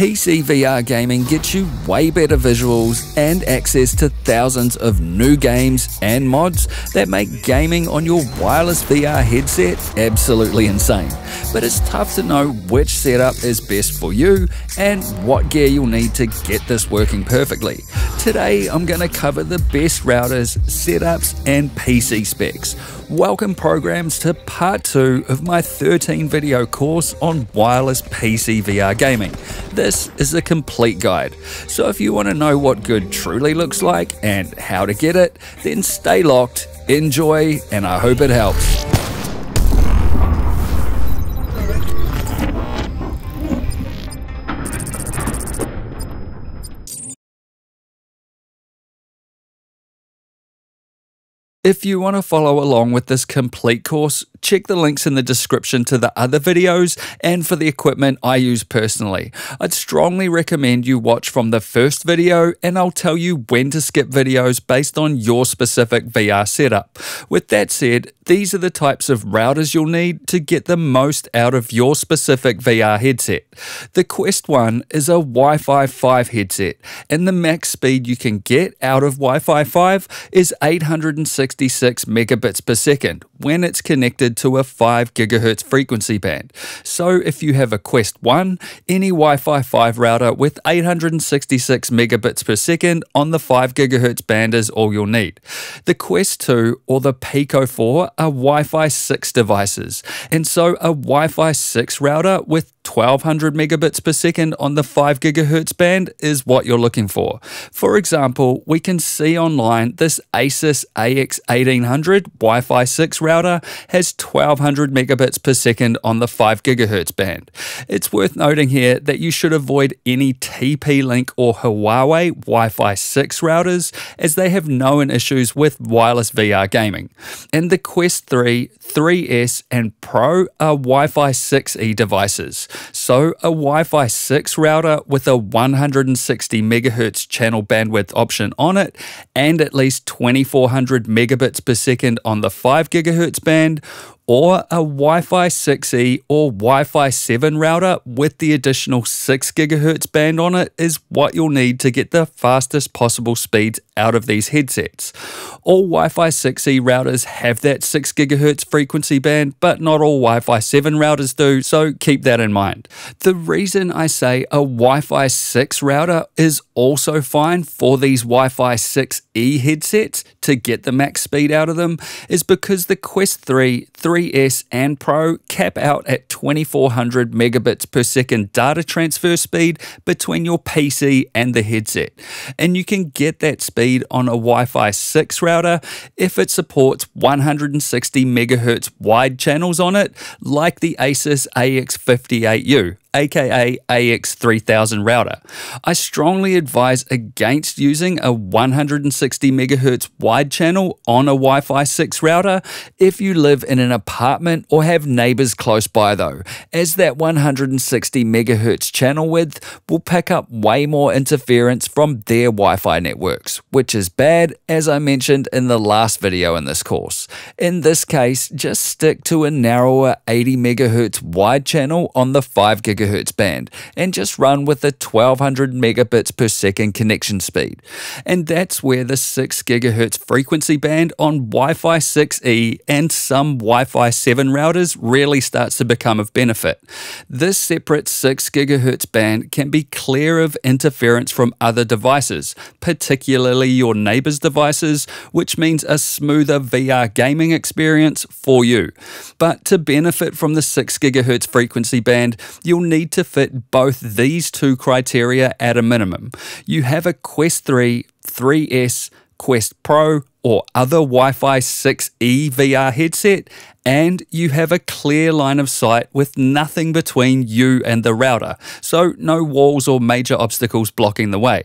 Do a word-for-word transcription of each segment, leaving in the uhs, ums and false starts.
P C V R gaming gets you way better visuals and access to thousands of new games and mods that make gaming on your wireless V R headset absolutely insane. But it's tough to know which setup is best for you and what gear you'll need to get this working perfectly. Today I'm going to cover the best routers, setups and P C specs. Welcome programs to part two of my thirteen video course on wireless P C V R gaming. This is a complete guide, so if you want to know what good truly looks like and how to get it, then stay locked, enjoy, and I hope it helps. If you want to follow along with this complete course, check the links in the description to the other videos and for the equipment I use personally. I'd strongly recommend you watch from the first video and I'll tell you when to skip videos based on your specific V R setup. With that said, these are the types of routers you'll need to get the most out of your specific V R headset. The Quest One is a Wi-Fi five headset and the max speed you can get out of Wi-Fi five is eight hundred sixty-six megabits per second when it's connected to a five gigahertz frequency band. So if you have a Quest one, any Wi-Fi five router with eight hundred sixty-six megabits per second on the five gigahertz band is all you'll need. The Quest two or the Pico four are Wi-Fi six devices, and so a Wi-Fi six router with twelve hundred megabits per second on the five gigahertz band is what you're looking for. For example, we can see online this ASUS A X eighteen hundred Wi-Fi six router has twelve hundred megabits per second on the five gigahertz band. It's worth noting here that you should avoid any T P-Link or Huawei Wi-Fi six routers as they have known issues with wireless V R gaming. And the Quest three, three S and Pro are Wi-Fi six E devices. So a Wi-Fi six router with a one hundred sixty megahertz channel bandwidth option on it and at least twenty-four hundred megabits per second on the five gigahertz band, or a Wi-Fi six E or Wi-Fi seven router with the additional six gigahertz band on it is what you'll need to get the fastest possible speeds out of these headsets. All Wi-Fi six E routers have that six gigahertz frequency band, but not all Wi-Fi seven routers do, so keep that in mind. The reason I say a Wi-Fi six router is also fine for these Wi-Fi six E headsets to get the max speed out of them is because the Quest three, three S and Pro cap out at twenty-four hundred megabits per second data transfer speed between your P C and the headset. And you can get that speed on a Wi-Fi six router if it supports one hundred sixty megahertz wide channels on it, like the ASUS A X fifty-eight U. aka A X three thousand router. I strongly advise against using a one hundred sixty megahertz wide channel on a Wi-Fi six router if you live in an apartment or have neighbors close by though, as that one hundred sixty megahertz channel width will pick up way more interference from their Wi-Fi networks, which is bad, as I mentioned in the last video in this course. In this case, just stick to a narrower eighty megahertz wide channel on the five gigahertz band and just run with a twelve hundred megabits per second connection speed. And that's where the six gigahertz frequency band on Wi-Fi six E and some Wi-Fi seven routers really starts to become of benefit. This separate six gigahertz band can be clear of interference from other devices, particularly your neighbor's devices, which means a smoother V R gaming experience for you. But to benefit from the six gigahertz frequency band, you'll need to fit both these two criteria at a minimum. You have a Quest three, three S, Quest Pro, or other Wi-Fi six E V R headset, and you have a clear line of sight with nothing between you and the router, so no walls or major obstacles blocking the way.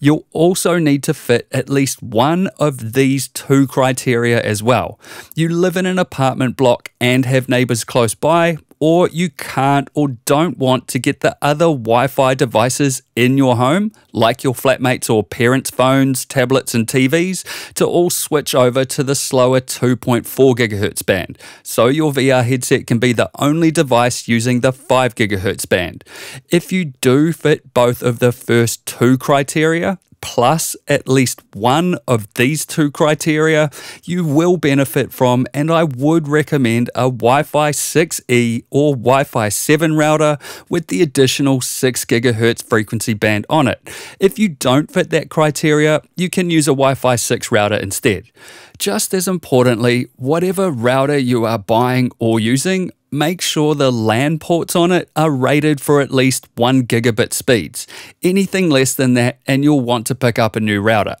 You'll also need to fit at least one of these two criteria as well. You live in an apartment block and have neighbors close by, or you can't or don't want to get the other Wi-Fi devices in your home, like your flatmates or parents' phones, tablets and T Vs, to also switch over to the slower two point four gigahertz band, so your V R headset can be the only device using the five gigahertz band. If you do fit both of the first two criteria, plus at least one of these two criteria, you will benefit from, and I would recommend, a Wi-Fi six E or Wi-Fi seven router with the additional six gigahertz frequency band on it. If you don't fit that criteria, you can use a Wi-Fi six router instead. Just as importantly, whatever router you are buying or using, make sure the LAN ports on it are rated for at least one gigabit speeds. Anything less than that and you'll want to pick up a new router.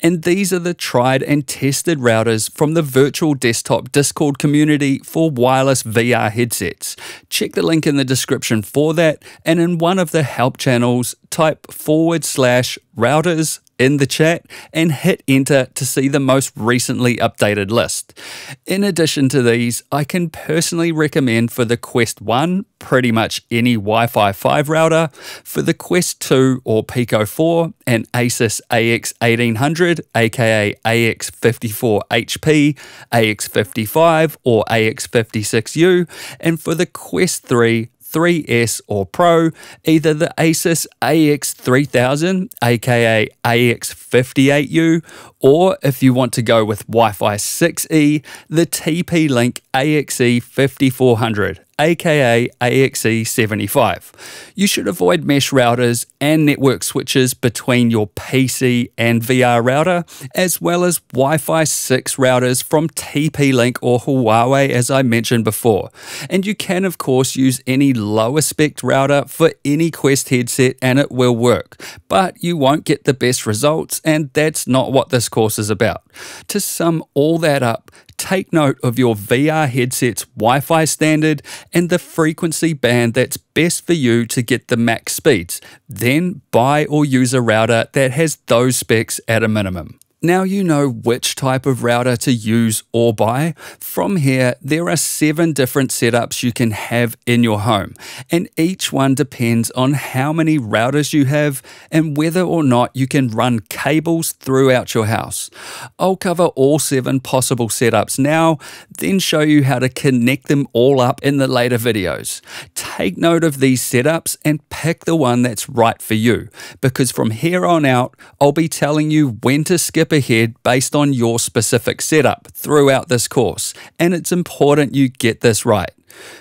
And these are the tried and tested routers from the Virtual Desktop Discord community for wireless V R headsets. Check the link in the description for that, and in one of the help channels type forward slash routers in the chat and hit enter to see the most recently updated list. In addition to these, I can personally recommend for the Quest one pretty much any Wi-Fi five router, for the Quest two or Pico four an ASUS A X eighteen hundred aka A X fifty-four H P, A X fifty-five or A X fifty-six U, and for the Quest three, three S or Pro, either the ASUS A X three thousand aka A X fifty-eight U, or if you want to go with Wi-Fi six E, the T P-Link A X E fifty-four hundred aka A X E seventy-five. You should avoid mesh routers and network switches between your P C and V R router, as well as Wi-Fi six routers from T P-Link or Huawei as I mentioned before. And you can of course use any lower spec router for any Quest headset and it will work, but you won't get the best results, and that's not what this course is about. To sum all that up, take note of your V R headset's Wi-Fi standard and the frequency band that's best for you to get the max speeds. Then buy or use a router that has those specs at a minimum. Now you know which type of router to use or buy. From here, there are seven different setups you can have in your home, and each one depends on how many routers you have and whether or not you can run cables throughout your house. I'll cover all seven possible setups now, then show you how to connect them all up in the later videos. Take note of these setups and pick the one that's right for you, because from here on out, I'll be telling you when to skip ahead based on your specific setup throughout this course, and it's important you get this right.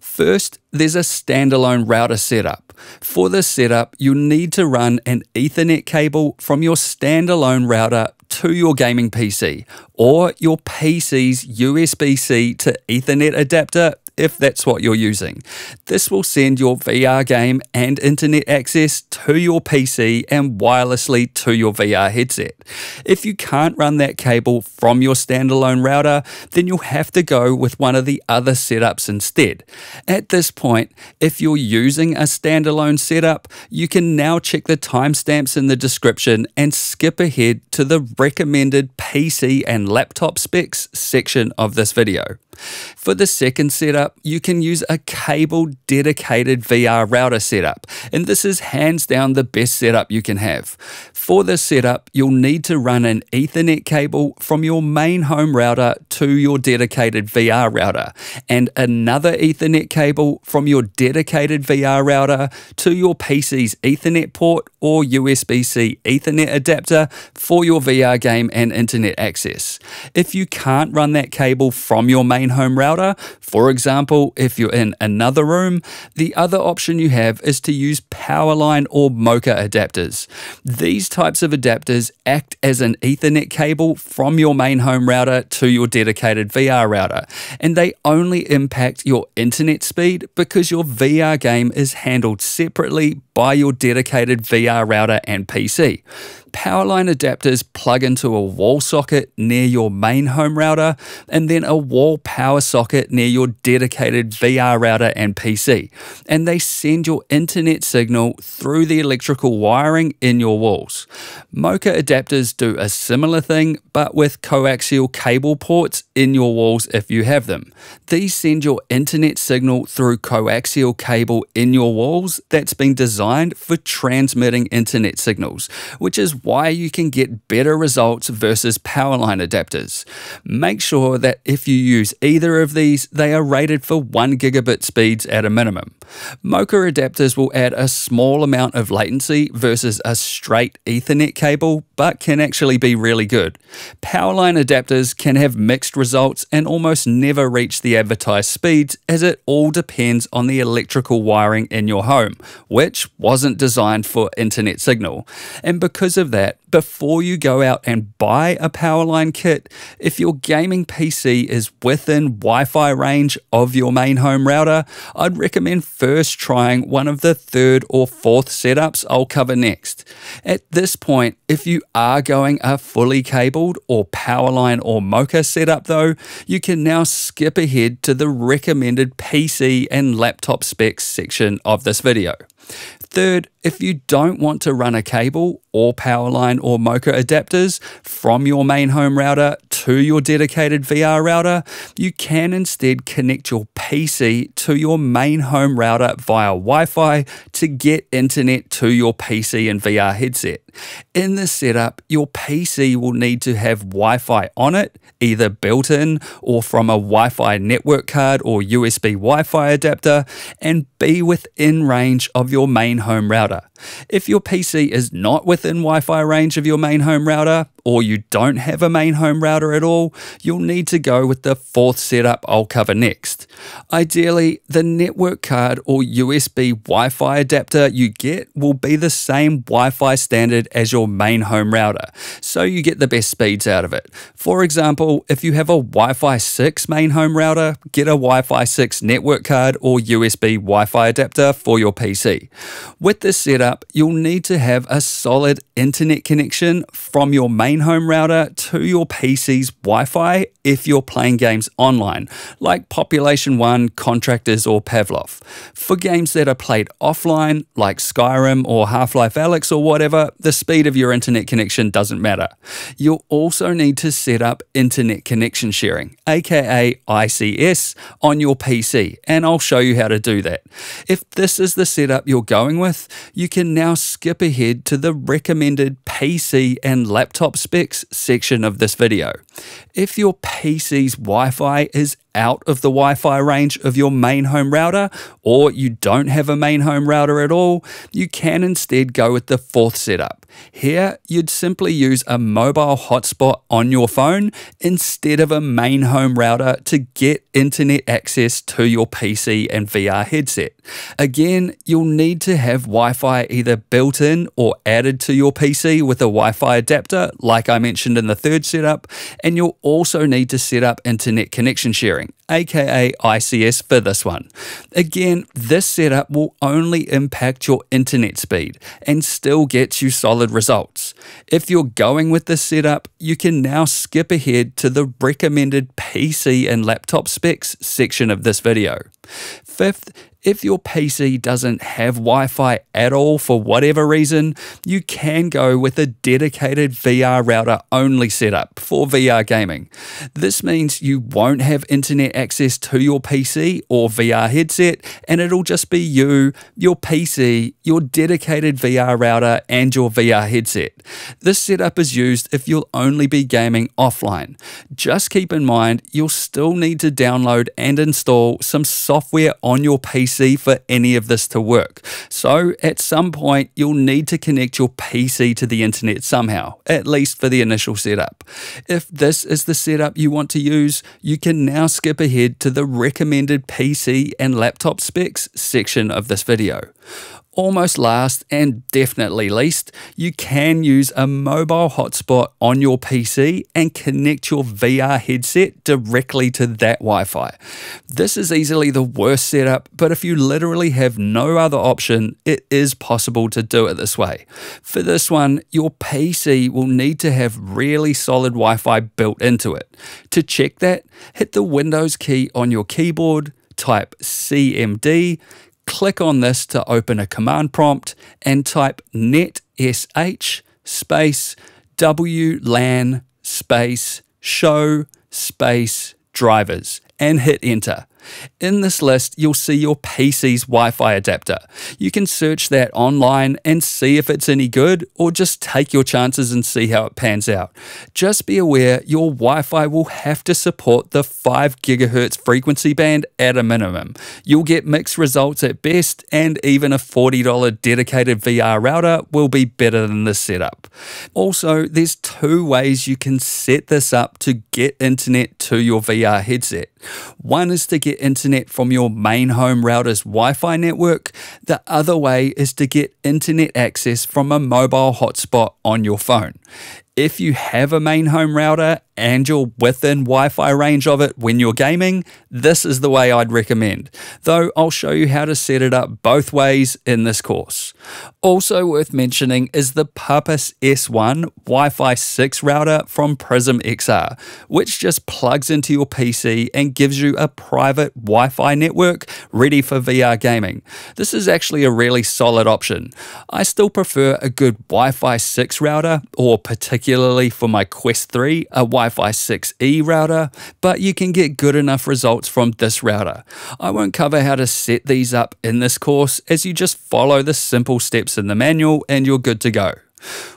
First, there's a standalone router setup. For this setup, you'll need to run an Ethernet cable from your standalone router to your gaming P C, or your P C's U S B C to Ethernet adapter if that's what you're using. This will send your V R game and internet access to your P C and wirelessly to your V R headset. If you can't run that cable from your standalone router, then you'll have to go with one of the other setups instead. At this point, if you're using a standalone setup, you can now check the timestamps in the description and skip ahead to the recommended P C and laptop specs section of this video. For the second setup, you can use a cable-dedicated V R router setup, and this is hands down the best setup you can have. For this setup, you'll need to run an Ethernet cable from your main home router to your dedicated V R router, and another Ethernet cable from your dedicated V R router to your P C's Ethernet port or U S B C Ethernet adapter for your V R game and internet access. If you can't run that cable from your main home router, for example, if you're in another room, the other option you have is to use Powerline or Mocha adapters. These types of adapters act as an Ethernet cable from your main home router to your dedicated V R router, and they only impact your internet speed because your V R game is handled separately by your dedicated V R router and P C. Powerline adapters plug into a wall socket near your main home router and then a wall power socket near your dedicated V R router and P C, and they send your internet signal through the electrical wiring in your walls. Mocha adapters do a similar thing but with coaxial cable ports in your walls if you have them. These send your internet signal through coaxial cable in your walls that's been designed designed for transmitting internet signals, which is why you can get better results versus powerline adapters. Make sure that if you use either of these, they are rated for one gigabit speeds at a minimum. M O C A adapters will add a small amount of latency versus a straight Ethernet cable, but can actually be really good. Powerline adapters can have mixed results and almost never reach the advertised speeds, as it all depends on the electrical wiring in your home, which wasn't designed for internet signal. And because of that, before you go out and buy a powerline kit, if your gaming P C is within Wi-Fi range of your main home router, I'd recommend first trying one of the third or fourth setups I'll cover next. At this point, if you are going a fully cabled or powerline or M O C A setup though, you can now skip ahead to the recommended P C and laptop specs section of this video. Third, if you don't want to run a cable or powerline or M O C A adapters from your main home router to your dedicated V R router, you can instead connect your P C to your main home router via Wi-Fi to get internet to your P C and V R headset. In this setup, your P C will need to have Wi-Fi on it, either built in or from a Wi-Fi network card or U S B Wi-Fi adapter, and be within range of your main home router. If your P C is not within Wi-Fi range of your main home router, or you don't have a main home router at all, you'll need to go with the fourth setup I'll cover next. Ideally, the network card or U S B Wi-Fi adapter you get will be the same Wi-Fi standard as your main home router, so you get the best speeds out of it. For example, if you have a Wi-Fi six main home router, get a Wi-Fi six network card or U S B Wi-Fi adapter for your P C. With this setup, you'll need to have a solid internet connection from your main home router to your P C's Wi-Fi if you're playing games online, like Population One, Contractors or Pavlov. For games that are played offline, like Skyrim or Half-Life: Alyx or whatever, the speed of your internet connection doesn't matter. You'll also need to set up internet connection sharing, aka I C S, on your P C, and I'll show you how to do that. If this is the setup you're going with, you can can now skip ahead to the recommended P C and laptop specs section of this video. If your P C's Wi-Fi is out of the Wi-Fi range of your main home router, or you don't have a main home router at all, you can instead go with the fourth setup. Here, you'd simply use a mobile hotspot on your phone instead of a main home router to get internet access to your P C and V R headset. Again, you'll need to have Wi-Fi either built in or added to your P C with a Wi-Fi adapter, like I mentioned in the third setup, and you'll also need to set up internet connection sharing, aka I C S, for this one. Again, this setup will only impact your internet speed and still gets you solid results. If you're going with this setup, you can now skip ahead to the recommended P C and laptop specs section of this video. Fifth, if your P C doesn't have Wi-Fi at all for whatever reason, you can go with a dedicated V R router only setup for V R gaming. This means you won't have internet access to your P C or V R headset, and it'll just be you, your P C, your dedicated V R router, and your V R headset. This setup is used if you'll only be gaming offline. Just keep in mind, you'll still need to download and install some software on your P C for any of this to work. So at some point, you'll need to connect your P C to the internet somehow, at least for the initial setup. If this is the setup you want to use, you can now skip ahead to the recommended P C and laptop specs section of this video. Almost last and definitely least, you can use a mobile hotspot on your P C and connect your V R headset directly to that Wi-Fi. This is easily the worst setup, but if you literally have no other option, it is possible to do it this way. For this one, your P C will need to have really solid Wi-Fi built into it. To check that, hit the Windows key on your keyboard, type C M D, click on this to open a command prompt, and type netsh space wlan space show space drivers and hit enter. In this list, you'll see your P C's Wi-Fi adapter. You can search that online and see if it's any good, or just take your chances and see how it pans out. Just be aware your Wi-Fi will have to support the five gigahertz frequency band at a minimum. You'll get mixed results at best, and even a forty dollar dedicated V R router will be better than this setup. Also, there's two ways you can set this up to get internet to your V R headset. One is to get internet from your main home router's Wi-Fi network. The other way is to get internet access from a mobile hotspot on your phone. If you have a main home router and you're within Wi-Fi range of it when you're gaming, this is the way I'd recommend, though I'll show you how to set it up both ways in this course. Also worth mentioning is the Purpose S one Wi-Fi six router from Prism X R, which just plugs into your P C and gives you a private Wi-Fi network ready for V R gaming. This is actually a really solid option. I still prefer a good Wi-Fi six router, or particularly for my Quest three, a Wi-Fi six E router, but you can get good enough results from this router. I won't cover how to set these up in this course, as you just follow the simple steps in the manual and you're good to go.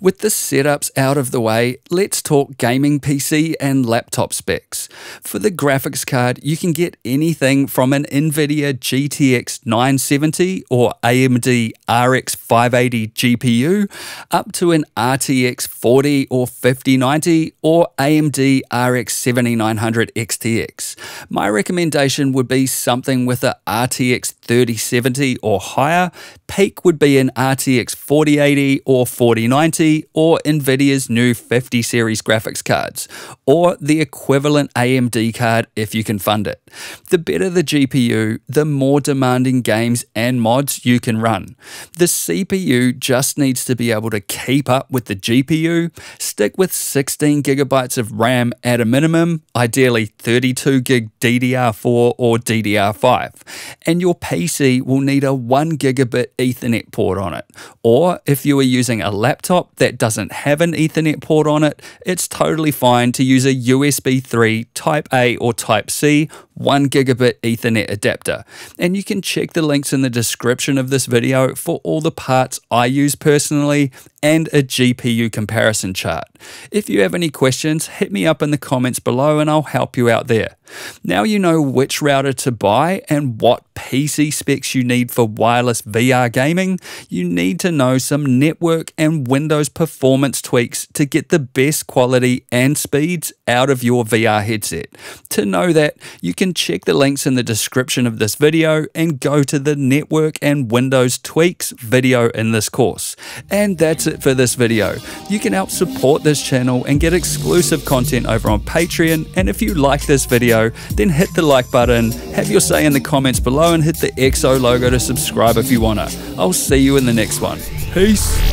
With the setups out of the way, let's talk gaming P C and laptop specs. For the graphics card, you can get anything from an NVIDIA G T X nine seventy or A M D R X five eighty G P U up to an R T X forty or fifty ninety or A M D R X seventy-nine hundred X T X. My recommendation would be something with a R T X thirty seventy or higher. Peak would be an R T X forty eighty or forty ninety or NVIDIA's new fifty series graphics cards, or the equivalent A M D card if you can fund it. The better the G P U, the more demanding games and mods you can run. The C P U just needs to be able to keep up with the G P U. Stick with sixteen gigabytes of RAM at a minimum, ideally thirty-two gig D D R four or D D R five, and your P C will need a one gigabit Ethernet port on it, or if you are using a laptop that doesn't have an Ethernet port on it, it's totally fine to use a U S B three Type A or Type C one gigabit Ethernet adapter, and you can check the links in the description of this video for all the parts I use personally and a G P U comparison chart. If you have any questions, hit me up in the comments below and I'll help you out there. Now you know which router to buy and what P C specs you need for wireless V R gaming, you need to know some network and Windows performance tweaks to get the best quality and speeds out of your V R headset. To know that, you can check the links in the description of this video and go to the network and Windows tweaks video in this course. And that's it for this video. You can help support this channel and get exclusive content over on Patreon, and if you like this video, then hit the like button, have your say in the comments below, and hit the X O logo to subscribe if you wanna. I'll see you in the next one. Peace.